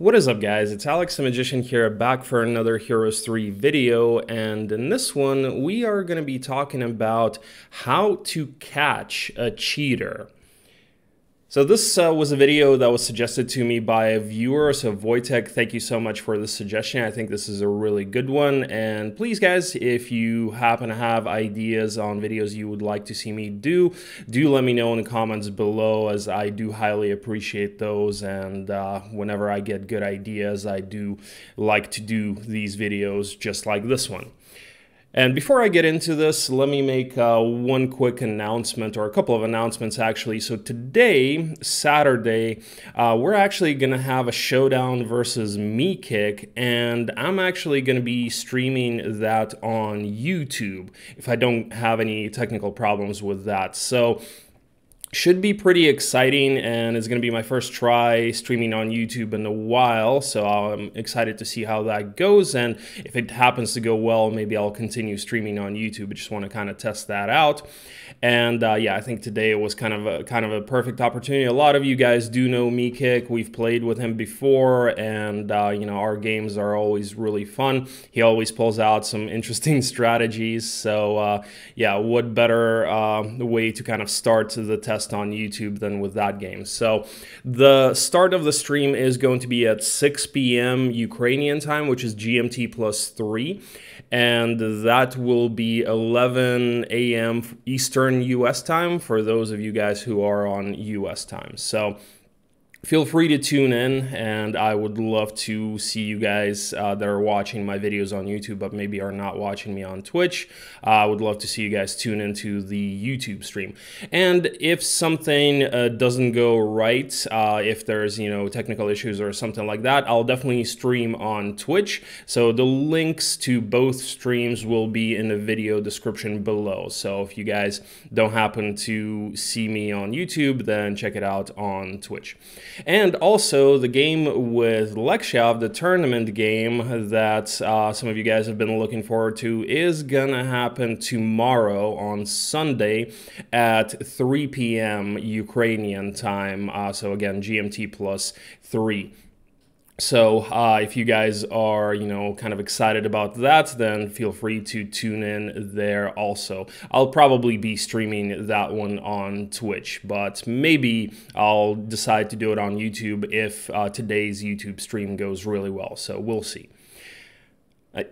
What is up, guys? It's Alex the Magician here, back for another Heroes 3 video, and in this one we are going to be talking about how to catch a cheater. So this was a video that was suggested to me by a viewer, so Vojtech, thank you so much for the suggestion. I think this is a really good one, and please guys, if you happen to have ideas on videos you would like to see me do let me know in the comments below, as I do highly appreciate those, and whenever I get good ideas, I do like to do these videos just like this one. And before I get into this, let me make one quick announcement, or a couple of announcements actually. So today, Saturday, we're actually going to have a showdown versus Mekick, and I'm actually going to be streaming that on YouTube if I don't have any technical problems with that. So should be pretty exciting, and it's going to be my first try streaming on YouTube in a while, so I'm excited to see how that goes, and if it happens to go well, maybe I'll continue streaming on YouTube. I just want to kind of test that out, and yeah, I think today it was kind of a perfect opportunity. A lot of you guys do know Mekick. We've played with him before, and you know, our games are always really fun. He always pulls out some interesting strategies, so yeah, what better way to kind of start the test on YouTube than with that game. So the start of the stream is going to be at 6 p.m. Ukrainian time, which is GMT+3, and that will be 11 a.m. Eastern US time for those of you guys who are on US time. So feel free to tune in, and I would love to see you guys that are watching my videos on YouTube but maybe are not watching me on Twitch. I would love to see you guys tune into the YouTube stream. And if something doesn't go right, if there's, you know, technical issues or something like that, I'll definitely stream on Twitch. So the links to both streams will be in the video description below. So if you guys don't happen to see me on YouTube, then check it out on Twitch. And also the game with Lexav, the tournament game that some of you guys have been looking forward to, is gonna happen tomorrow on Sunday at 3 p.m. Ukrainian time. So again, GMT+3. So if you guys are, you know, kind of excited about that, then feel free to tune in there also. I'll probably be streaming that one on Twitch, but maybe I'll decide to do it on YouTube if today's YouTube stream goes really well. So we'll see.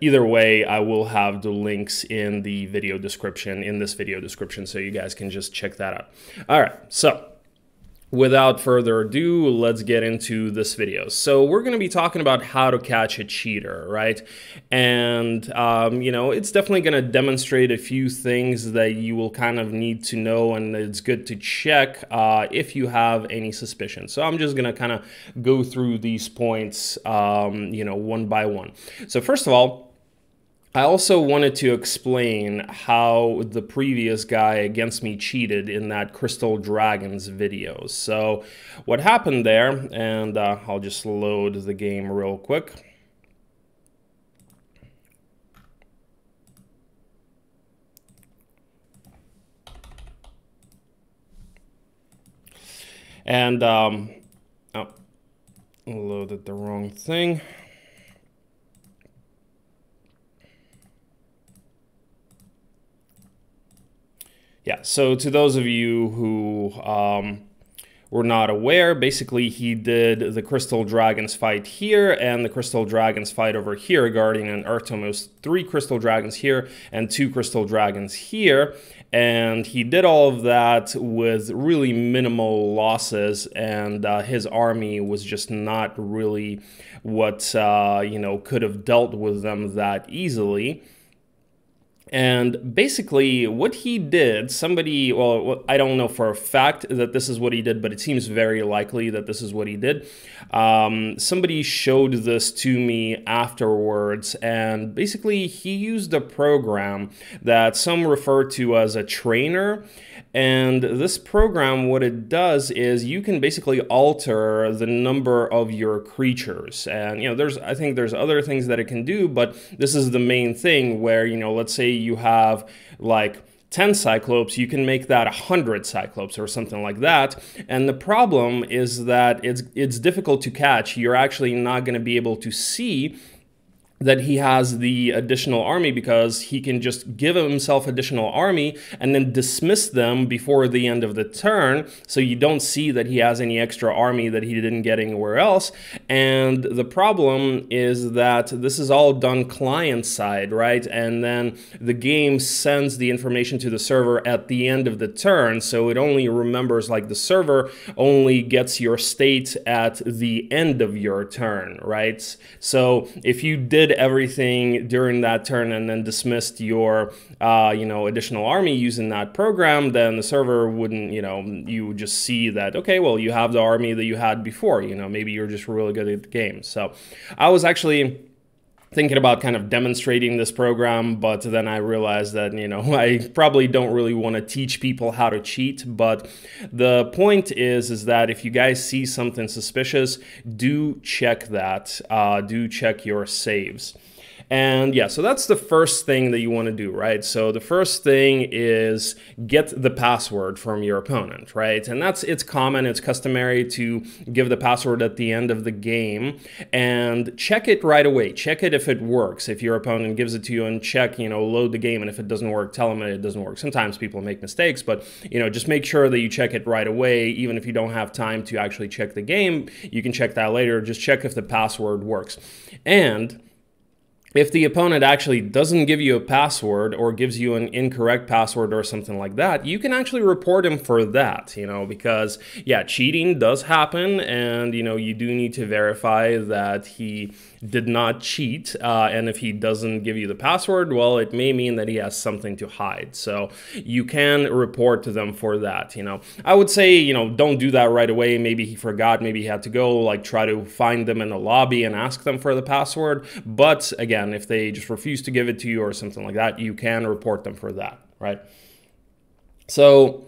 Either way, I will have the links in the video description, in this video description, so you guys can just check that out. All right, so without further ado, let's get into this video. So we're going to be talking about how to catch a cheater, right? And, you know, it's definitely going to demonstrate a few things that you will kind of need to know, and it's good to check if you have any suspicion. So I'm just going to kind of go through these points, you know, one by one. So first of all, I also wanted to explain how the previous guy against me cheated in that Crystal Dragons video. So what happened there, and I'll just load the game real quick. And, oh, loaded the wrong thing. Yeah, so to those of you who were not aware, basically he did the Crystal Dragons fight here and the Crystal Dragons fight over here, Guardian Artemis, 3 Crystal Dragons here and 2 Crystal Dragons here. And he did all of that with really minimal losses, and his army was just not really what, you know, could have dealt with them that easily. And basically what he did, somebody, well, I don't know for a fact that this is what he did, but it seems very likely that this is what he did. Somebody showed this to me afterwards, and basically he used a program that some refer to as a trainer. And this program, what it does is you can basically alter the number of your creatures. And, you know, there's, I think there's other things that it can do, but this is the main thing where, you know, let's say you have like 10 Cyclopes, you can make that 100 Cyclopes or something like that. And the problem is that it's difficult to catch. You're actually not going to be able to see that he has the additional army, because he can just give himself additional army and then dismiss them before the end of the turn. So you don't see that he has any extra army that he didn't get anywhere else. And the problem is that this is all done client side, right? And then the game sends the information to the server at the end of the turn. So it only remembers, like, the server only gets your state at the end of your turn, right? So if you did everything during that turn and then dismissed your additional army using that program, then the server wouldn't, you would just see that, okay, well, you have the army that you had before, maybe you're just really good at the game. So I was actually thinking about kind of demonstrating this program, but then I realized that, I probably don't really want to teach people how to cheat. But the point is that if you guys see something suspicious, do check that, do check your saves. And yeah, so that's the first thing that you want to do, right? So the first thing is get the password from your opponent, right? And it's common, it's customary to give the password at the end of the game, and check it right away. Check it if it works. If your opponent gives it to you, and check, load the game, and if it doesn't work, tell them it doesn't work. Sometimes people make mistakes, but just make sure that you check it right away. Even if you don't have time to actually check the game, you can check that later. Just check if the password works. And if the opponent actually doesn't give you a password, or gives you an incorrect password or something like that, you can actually report him for that, because yeah, cheating does happen, and you do need to verify that he did not cheat. And if he doesn't give you the password, well, it may mean that he has something to hide. So you can report to them for that. I would say, don't do that right away. Maybe he forgot, maybe he had to go, like, try to find them in the lobby and ask them for the password. But again, if they just refuse to give it to you or something like that, you can report them for that, right? So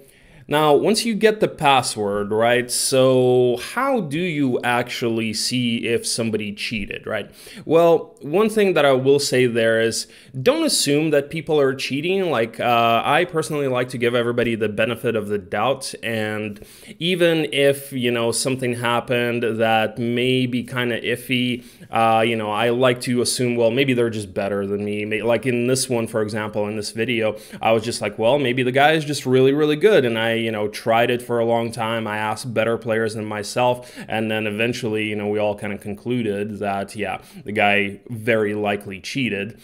now, once you get the password, right, so how do you actually see if somebody cheated, right? Well, one thing that I will say there is, don't assume that people are cheating. Like, I personally like to give everybody the benefit of the doubt. And even if, something happened that may be kind of iffy, I like to assume, well, maybe they're just better than me. Like in this one, for example, in this video, I was just like, well, maybe the guy is just really, really good. And I tried it for a long time. I asked better players than myself. And then eventually, we all kind of concluded that, yeah, the guy very likely cheated.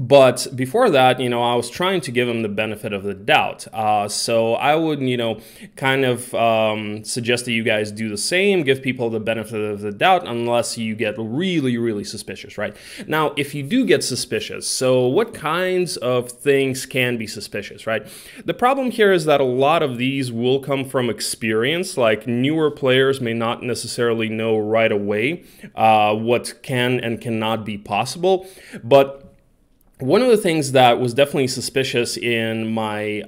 But before that, I was trying to give him the benefit of the doubt. So I would, kind of suggest that you guys do the same, give people the benefit of the doubt, unless you get really, really suspicious, right? Now, if you do get suspicious, so what kinds of things can be suspicious, right? The problem here is that a lot of these will come from experience. Like, newer players may not necessarily know right away what can and cannot be possible. But one of the things that was definitely suspicious in my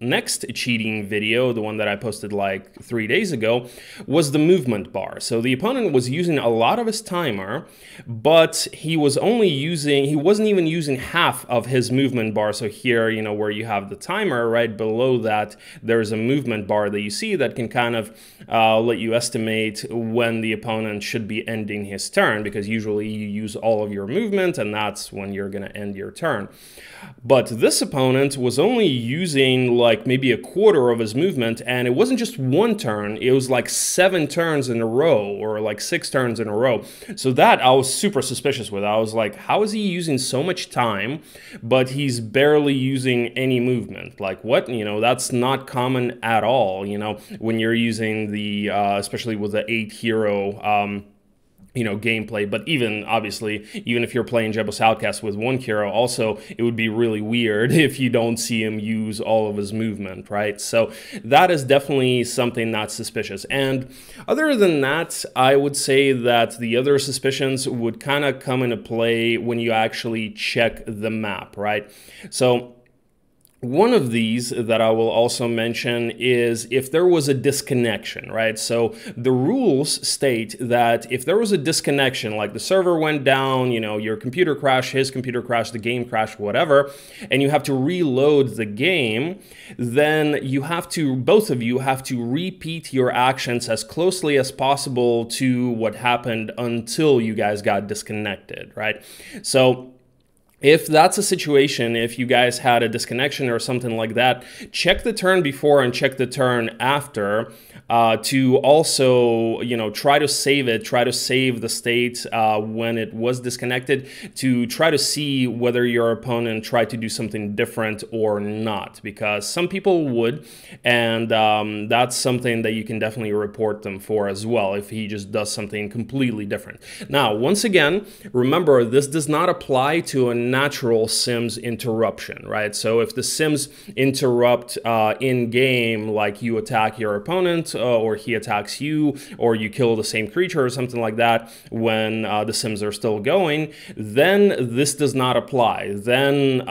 next cheating video, the one that I posted like 3 days ago, was the movement bar. So the opponent was using a lot of his timer, but he wasn't even using half of his movement bar. So here, where you have the timer, right below that, there's a movement bar that you see that can kind of let you estimate when the opponent should be ending his turn, because usually you use all of your movement, and that's when you're going to end your turn. But this opponent was only using like maybe a quarter of his movement, and it wasn't just one turn, it was like 7 turns in a row, or like 6 turns in a row. So that I was super suspicious with. I was like, how is he using so much time, but he's barely using any movement? Like, what? That's not common at all, when you're using the especially with the 8 hero gameplay. But even obviously, even if you're playing Jebus Outcast with 1 hero, also it would be really weird if you don't see him use all of his movement, right? So that is definitely something that's suspicious. And other than that, I would say that the other suspicions would kind of come into play when you actually check the map, right? So One of these that I will also mention is if there was a disconnection, right? So the rules state that if there was a disconnection, like the server went down, you know, your computer crashed, his computer crashed, the game crashed, whatever, and you have to reload the game, then you have to, both of you have to repeat your actions as closely as possible to what happened until you guys got disconnected, right? So if that's a situation, if you guys had a disconnection or something like that, check the turn before and check the turn after to also, you know, try to save it, try to save the state when it was disconnected to try to see whether your opponent tried to do something different or not, because some people would, and that's something that you can definitely report them for as well if he just does something completely different. Now, once again, remember this does not apply to a natural Sims interruption, right? So if the Sims interrupt in game, like you attack your opponent or he attacks you, or you kill the same creature or something like that when the Sims are still going, then this does not apply. Then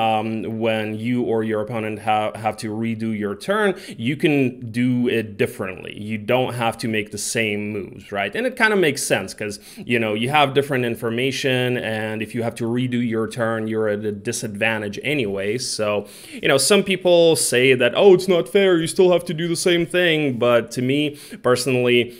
when you or your opponent have to redo your turn, you can do it differently. You don't have to make the same moves, right? And it kind of makes sense because, you know, you have different information, and if you have to redo your turn, you're at a disadvantage anyway. So, you know, some people say that, oh, it's not fair, you still have to do the same thing. But to me personally,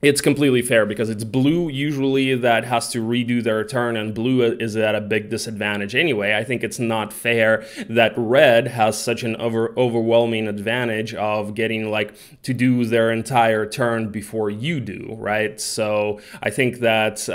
it's completely fair because it's blue usually that has to redo their turn, and blue is at a big disadvantage anyway. I think it's not fair that red has such an overwhelming advantage of getting like to do their entire turn before you do, right? So I think that,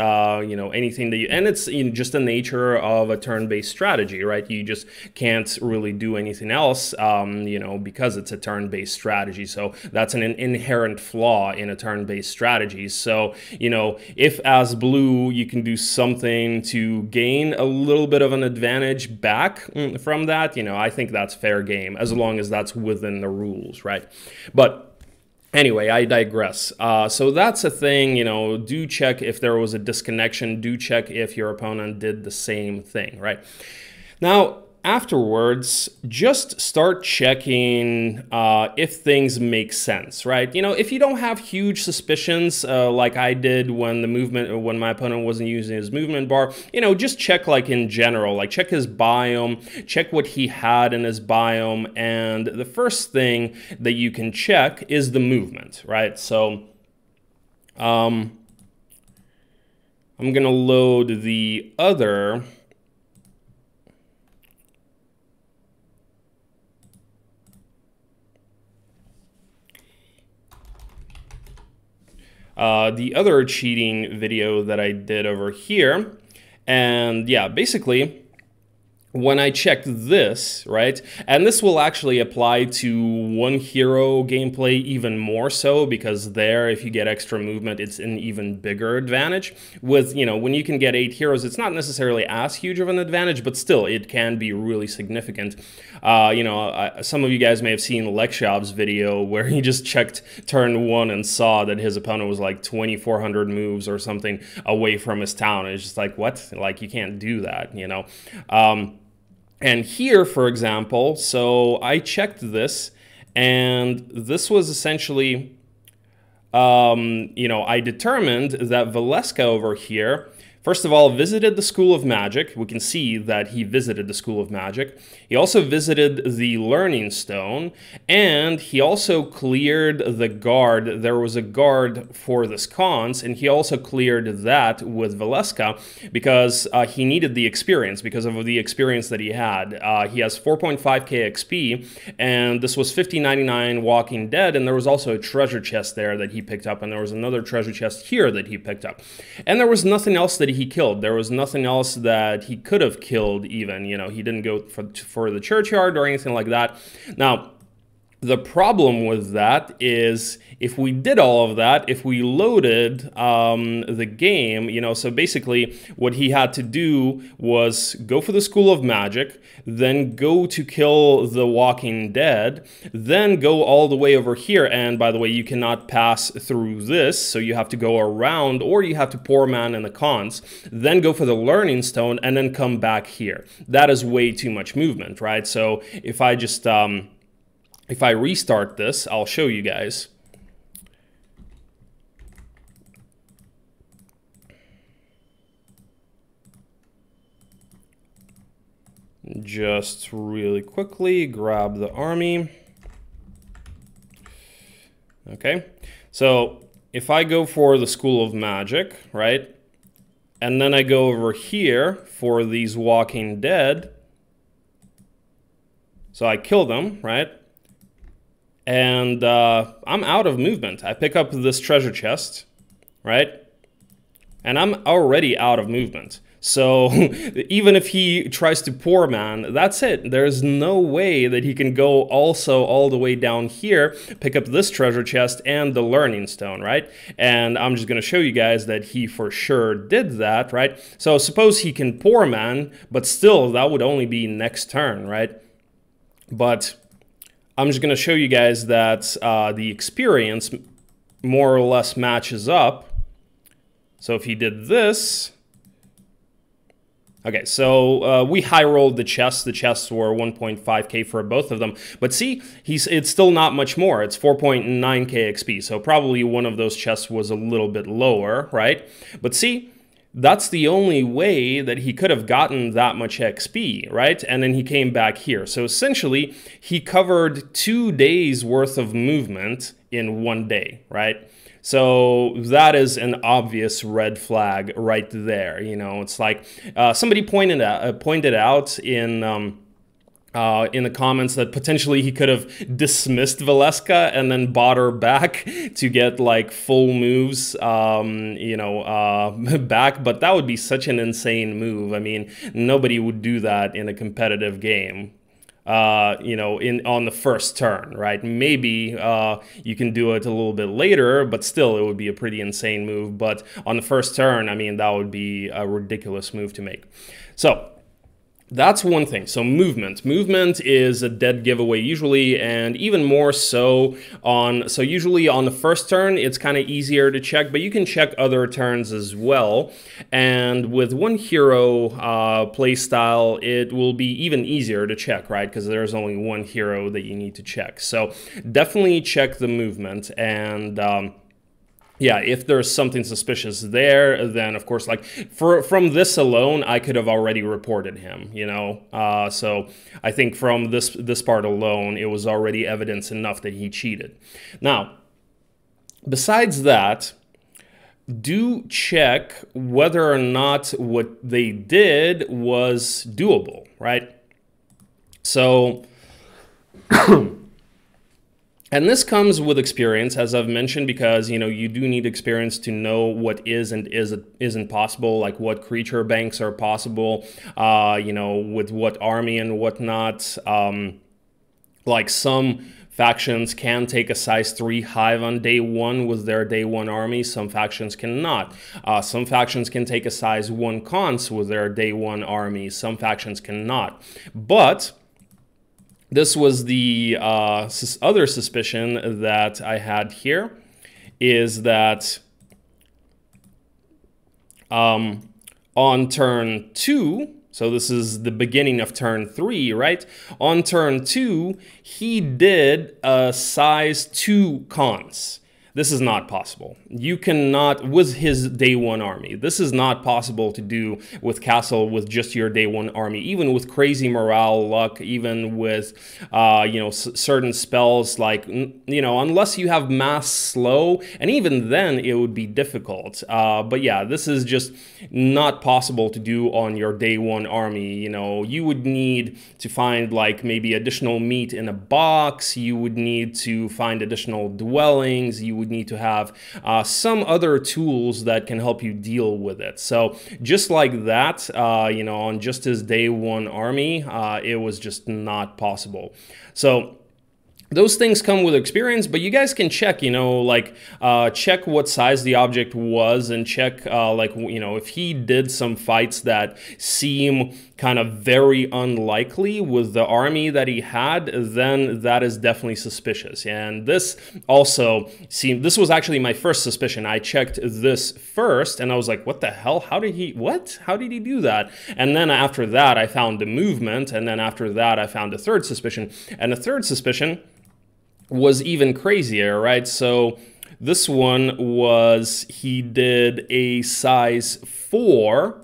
you know, anything that you, and it's just the nature of a turn-based strategy, right? You just can't really do anything else, you know, because it's a turn-based strategy. So that's an inherent flaw in a turn-based strategy. So, you know, if as blue you can do something to gain a little bit of an advantage back from that, you know, I think that's fair game as long as that's within the rules, right? But anyway, I digress. So that's a thing, you know, do check if there was a disconnection, do check if your opponent did the same thing, right? Now, afterwards, just start checking if things make sense, right? You know, if you don't have huge suspicions like I did when the movement, when my opponent wasn't using his movement bar, you know, just check like in general, like check his biome, check what he had in his biome. And the first thing that you can check is the movement, right? So I'm gonna load the other cheating video that I did over here. And yeah, basically, when I checked this, right, and this will actually apply to one hero gameplay even more so, because there, if you get extra movement, it's an even bigger advantage. With, you know, when you can get 8 heroes, it's not necessarily as huge of an advantage, but still, it can be really significant. You know, some of you guys may have seen Lexav's video where he just checked turn 1 and saw that his opponent was like 2,400 moves or something away from his town. It's just like, what? Like, you can't do that, you know? And here, for example, so I checked this, and this was essentially, you know, I determined that Valeska over here, first of all, visited the School of Magic. We can see that he visited the School of Magic. He also visited the Learning Stone, and he also cleared the guard. There was a guard for the sconce, and he also cleared that with Valeska because he needed the experience, because of the experience that he had. He has 4.5k XP, and this was 5099 Walking Dead, and there was also a treasure chest there that he picked up, and there was another treasure chest here that he picked up. And there was nothing else that he killed. There was nothing else that he could have killed even, you know, he didn't go for the churchyard or anything like that. Now, The problem with that is if we did all of that, if we loaded the game, you know, so basically what he had to do was go for the School of Magic, then go to kill the Walking Dead, then go all the way over here. And by the way, you cannot pass through this, so you have to go around, or you have to poor man in the cons, then go for the Learning Stone and then come back here. That is way too much movement, right? So if I just... if I restart this, I'll show you guys. Just really quickly grab the army. Okay, so if I go for the School of Magic, right? And then I go over here for these Walking Dead. So I kill them, right? And I'm out of movement. I pick up this treasure chest, right? And I'm already out of movement. So even if he tries to poor man, that's it. There's no way that he can go also all the way down here, pick up this treasure chest and the Learning Stone, right? And I'm just going to show you guys that he for sure did that, right? So suppose he can poor man, but still that would only be next turn, right? But... I'm just going to show you guys that the experience more or less matches up. So if he did this... Okay, so we high-rolled the chests. The chests were 1.5k for both of them. But see, it's still not much more. It's 4.9k XP. So probably one of those chests was a little bit lower, right? But see... That's the only way that he could have gotten that much XP, right? And then he came back here. So essentially, he covered 2 days worth of movement in 1 day, right? So that is an obvious red flag right there. You know, it's like somebody pointed out in the comments that potentially he could have dismissed Valeska and then bought her back to get like full moves, you know, back. But that would be such an insane move. I mean, nobody would do that in a competitive game, you know, on the first turn, right? Maybe you can do it a little bit later, but still it would be a pretty insane move. But on the first turn, I mean, that would be a ridiculous move to make. So... that's one thing. So movement. Movement is a dead giveaway usually, and even more so on... So usually on the first turn, it's kind of easier to check, but you can check other turns as well. And with one hero playstyle, it will be even easier to check, right? Because there's only one hero that you need to check. So definitely check the movement and... yeah, if there's something suspicious there, then of course, like from this alone, I could have already reported him, you know. So I think from this part alone, it was already evidence enough that he cheated. Now, besides that, do check whether or not what they did was doable, right? So... And this comes with experience, as I've mentioned, because, you know, you do need experience to know what is and isn't possible, like what creature banks are possible, you know, with what army and whatnot. Like some factions can take a size 3 hive on day 1 with their day 1 army. Some factions cannot. Some factions can take a size 1 cons with their day 1 army. Some factions cannot. But... this was the other suspicion that I had here, is that on turn 2, so this is the beginning of turn 3, right? On turn 2, he did a size 2 cons. This is not possible. You cannot, with his day 1 army, this is not possible to do with Castle with just your day 1 army, even with crazy morale, luck, even with, you know, certain spells, like, you know, unless you have mass slow, and even then it would be difficult. But yeah, this is just not possible to do on your day 1 army. You know, you would need to find like maybe additional meat in a box, you would need to find additional dwellings, you would need to have some other tools that can help you deal with it. So just like that, you know, on just his day 1 army, it was just not possible. So Those things come with experience, but you guys can check, you know, like check what size the object was and check like, you know, if he did some fights that seem kind of very unlikely with the army that he had, then that is definitely suspicious. And this also seemed, this was actually my first suspicion. I checked this first and I was like, what the hell? How did he, what? How did he do that? And then after that, I found the movement. And then after that, I found a third suspicion. And the third suspicion was even crazier, right? So this one was, he did a size 4.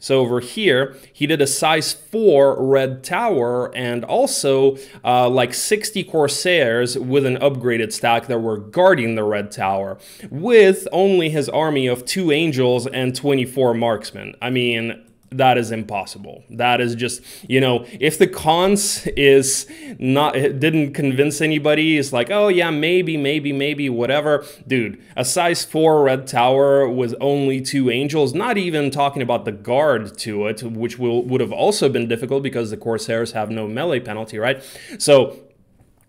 So over here, he did a size 4 red tower and also like 60 Corsairs with an upgraded stack that were guarding the red tower with only his army of 2 angels and 24 marksmen. I mean, that is impossible. That is just, you know, if the cons is not, it didn't convince anybody, it's like, oh yeah, maybe, whatever. Dude, a size 4 red tower with only 2 angels, not even talking about the guard to it, which would have also been difficult because the Corsairs have no melee penalty, right? So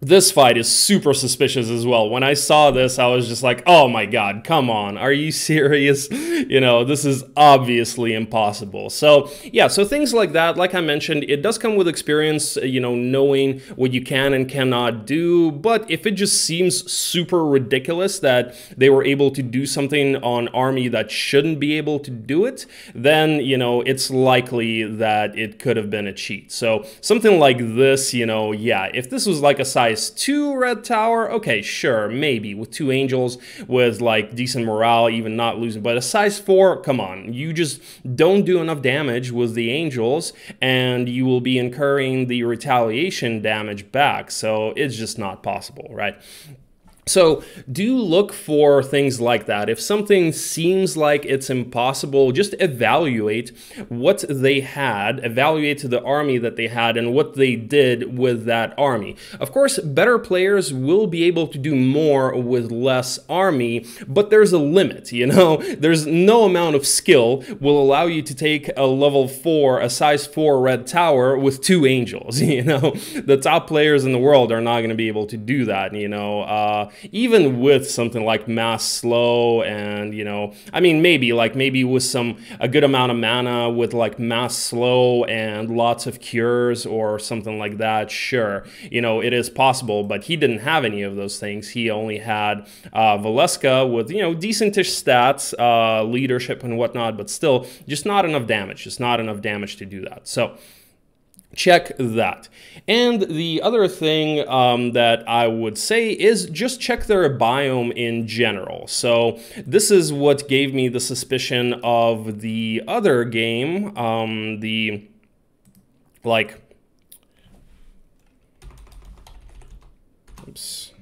this fight is super suspicious as well. When I saw this, I was just like, oh my God, come on, are you serious? You know, this is obviously impossible. So yeah, so things like that, like I mentioned, it does come with experience, you know, knowing what you can and cannot do. But if it just seems super ridiculous that they were able to do something on army that shouldn't be able to do it, then, you know, it's likely that it could have been a cheat. So something like this, you know, yeah, if this was like a size 2 red tower, okay, sure, maybe with 2 angels with like decent morale, even not losing, but a size 4, come on, you just don't do enough damage with the angels and you will be incurring the retaliation damage back. So it's just not possible, right? So do look for things like that. If something seems like it's impossible, just evaluate what they had, evaluate the army that they had and what they did with that army. Of course, better players will be able to do more with less army, but there's a limit, you know? There's no amount of skill will allow you to take a level 4, a size 4 red tower with 2 angels, you know? The top players in the world are not gonna be able to do that, you know? Even with something like mass slow and, you know, I mean, maybe with a good amount of mana with like mass slow and lots of cures or something like that, sure, you know, it is possible, but he didn't have any of those things. He only had Valeska with, you know, decentish stats, leadership and whatnot, but still just not enough damage, just not enough damage to do that. So check that. And the other thing that I would say is just check their biome in general. So this is what gave me the suspicion of the other game, the like, oops,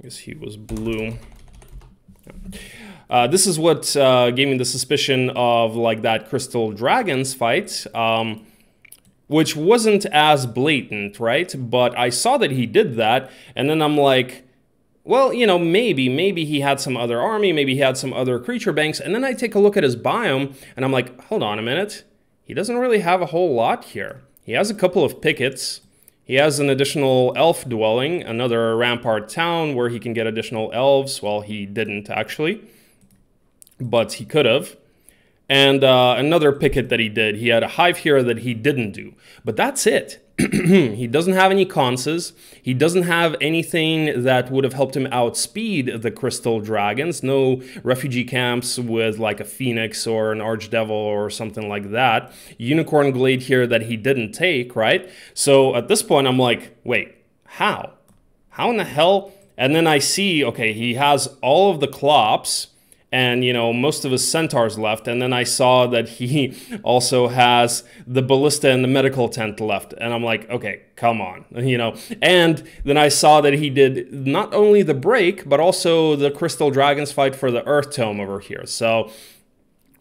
I guess he was blue. This is what gave me the suspicion of like that Crystal Dragons fight. Which wasn't as blatant, right? But I saw that he did that, and then I'm like, well, you know, maybe he had some other army, maybe he had some other creature banks, and then I take a look at his biome, and I'm like, hold on a minute, he doesn't really have a whole lot here. He has a couple of pickets, he has an additional elf dwelling, another rampart town where he can get additional elves, well, he didn't actually, but he could have. And another picket that he did. He had a hive here that he didn't do. But that's it. He doesn't have any conses. He doesn't have anything that would have helped him outspeed the Crystal Dragons. No refugee camps with like a Phoenix or an Archdevil or something like that. Unicorn Glade here that he didn't take, right? So at this point, I'm like, wait, how? How in the hell? And then I see, okay, he has all of the Clops. And, you know, most of his centaurs left. And then I saw that he also has the ballista and the medical tent left. And I'm like, okay, come on, you know. And then I saw that he did not only the break, but also the Crystal Dragons fight for the Earth Tome over here. So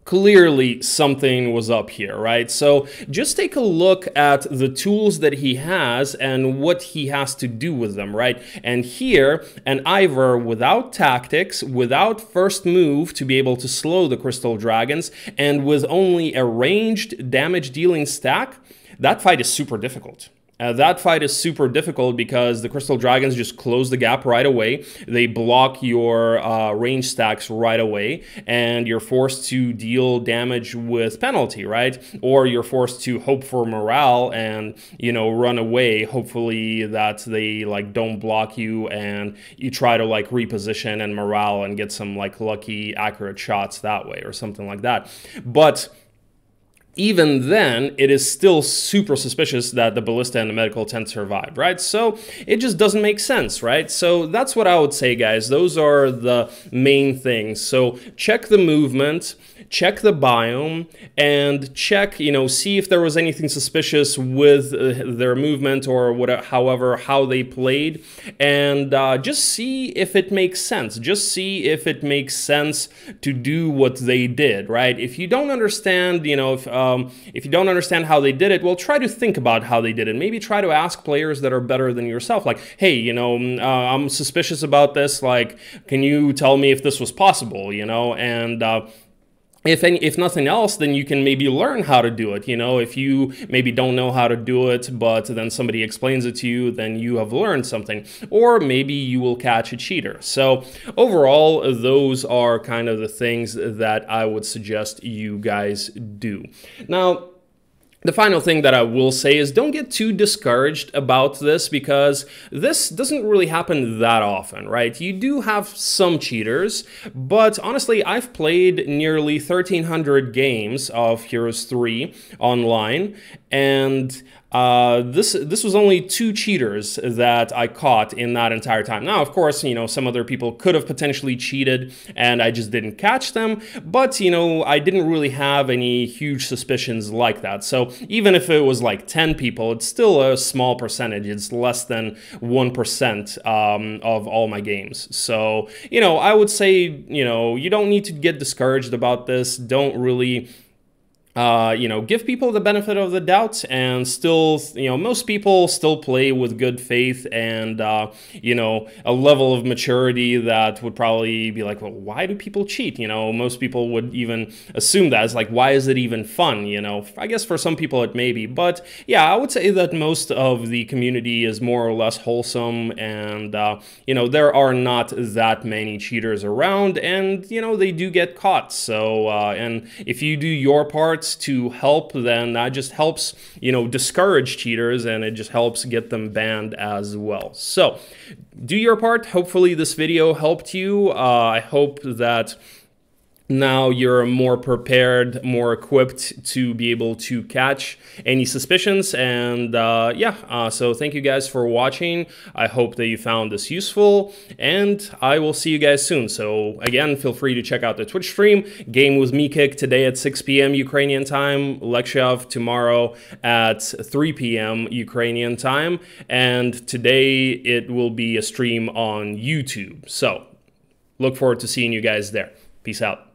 clearly something was up here, right? So just take a look at the tools that he has and what he has to do with them, right? And here, an Ivor without tactics, without first move to be able to slow the Crystal Dragons, and with only a ranged damage dealing stack, that fight is super difficult. That fight is super difficult because the Crystal Dragons just close the gap right away. They block your range stacks right away, and you're forced to deal damage with penalty, right? Or you're forced to hope for morale and, you know, run away. Hopefully that they like don't block you and you try to like reposition and morale and get some like lucky accurate shots that way or something like that. But even then, it is still super suspicious that the Ballista and the Medical tent survived, right? So it just doesn't make sense, right? So that's what I would say, guys. Those are the main things. So check the movement, check the biome, and check, you know, see if there was anything suspicious with their movement or whatever, however, how they played. And just see if it makes sense. Just see if it makes sense to do what they did, right? If you don't understand, you know, if you don't understand how they did it, well, try to think about how they did it. Maybe try to ask players that are better than yourself, like, hey, you know, I'm suspicious about this. Like, can you tell me if this was possible, you know? And if nothing else, then you can maybe learn how to do it. You know, if you maybe don't know how to do it, but then somebody explains it to you, then you have learned something, or maybe you will catch a cheater. So overall, those are kind of the things that I would suggest you guys do. Now, the final thing that I will say is don't get too discouraged about this, because this doesn't really happen that often, right? You do have some cheaters, but honestly, I've played nearly 1,300 games of Heroes 3 online, and this was only 2 cheaters that I caught in that entire time. Now, of course, you know, some other people could have potentially cheated and I just didn't catch them, but, you know, I didn't really have any huge suspicions like that. So even if it was like 10 people, it's still a small percentage. It's less than 1% of all my games. So, you know, I would say, you know, you don't need to get discouraged about this. Don't really... you know, give people the benefit of the doubt, and still, you know, most people still play with good faith and, you know, a level of maturity that would probably be like, well, why do people cheat? You know, most people would even assume that. It's like, why is it even fun? You know, I guess for some people it may be, but yeah, I would say that most of the community is more or less wholesome, and, you know, there are not that many cheaters around, and, you know, they do get caught. So, and if you do your part to help, then that just helps, you know, discourage cheaters, and it just helps get them banned as well. So do your part. Hopefully this video helped you. I hope that now you're more prepared, more equipped to be able to catch any suspicions. And yeah, so thank you guys for watching. I hope that you found this useful, and I will see you guys soon. So again, feel free to check out the Twitch stream. Game with Mekick today at 6 p.m. Ukrainian time. Lexav tomorrow at 3 p.m. Ukrainian time. And today it will be a stream on YouTube. So look forward to seeing you guys there. Peace out.